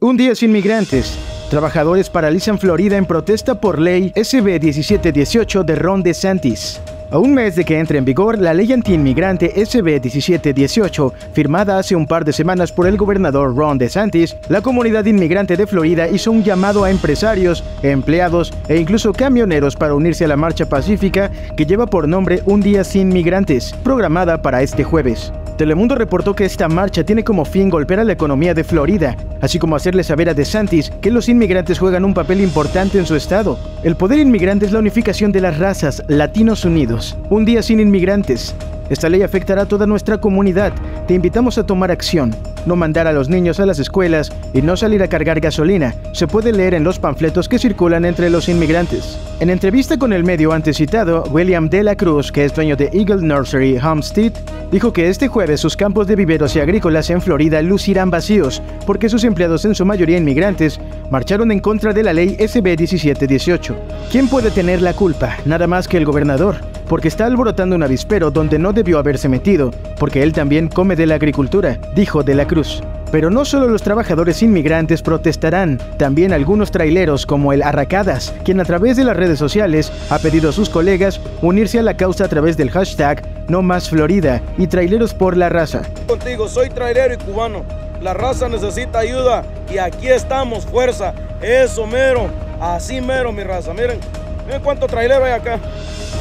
Un Día Sin Migrantes. Trabajadores paralizan Florida en protesta por ley SB 1718 de Ron DeSantis. A un mes de que entre en vigor la ley antiinmigrante SB 1718, firmada hace un par de semanas por el gobernador Ron DeSantis, la comunidad inmigrante de Florida hizo un llamado a empresarios, empleados e incluso camioneros para unirse a la marcha pacífica que lleva por nombre Un Día Sin Migrantes, programada para este jueves. Telemundo reportó que esta marcha tiene como fin golpear a la economía de Florida, así como hacerle saber a DeSantis que los inmigrantes juegan un papel importante en su estado. El poder inmigrante es la unificación de las razas, Latinos Unidos. Un día sin inmigrantes. Esta ley afectará a toda nuestra comunidad. Te invitamos a tomar acción, no mandar a los niños a las escuelas y no salir a cargar gasolina. Se puede leer en los panfletos que circulan entre los inmigrantes. En entrevista con el medio antes citado, William De La Cruz, que es dueño de Eagle Nursery Homestead, dijo que este jueves sus campos de viveros y agrícolas en Florida lucirán vacíos porque sus empleados, en su mayoría inmigrantes, marcharon en contra de la ley SB 1718. ¿Quién puede tener la culpa? Nada más que el gobernador, porque está alborotando un avispero donde no debió haberse metido, porque él también come de la agricultura, dijo De La Cruz. Pero no solo los trabajadores inmigrantes protestarán, también algunos traileros como el Arracadas, quien a través de las redes sociales ha pedido a sus colegas unirse a la causa a través del hashtag No Más Florida y Traileros por la Raza. Contigo, soy trailero y cubano, la raza necesita ayuda y aquí estamos, fuerza, eso mero, así mero mi raza, miren, miren cuánto trailero hay acá.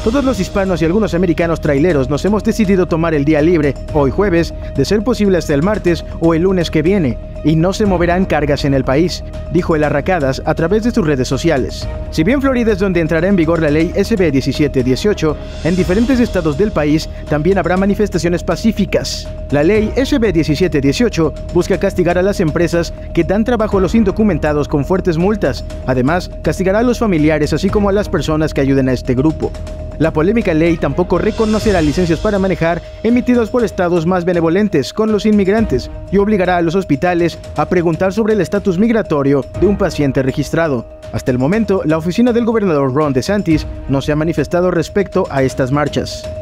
Todos los hispanos y algunos americanos traileros nos hemos decidido tomar el día libre, hoy jueves, de ser posible hasta el martes o el lunes que viene, y no se moverán cargas en el país, dijo el Arracadas a través de sus redes sociales. Si bien Florida es donde entrará en vigor la ley SB 1718, en diferentes estados del país también habrá manifestaciones pacíficas. La ley SB 1718 busca castigar a las empresas que dan trabajo a los indocumentados con fuertes multas. Además, castigará a los familiares así como a las personas que ayuden a este grupo. La polémica ley tampoco reconocerá licencias para manejar emitidas por estados más benevolentes con los inmigrantes y obligará a los hospitales a preguntar sobre el estatus migratorio de un paciente registrado. Hasta el momento, la oficina del gobernador Ron DeSantis no se ha manifestado respecto a estas marchas.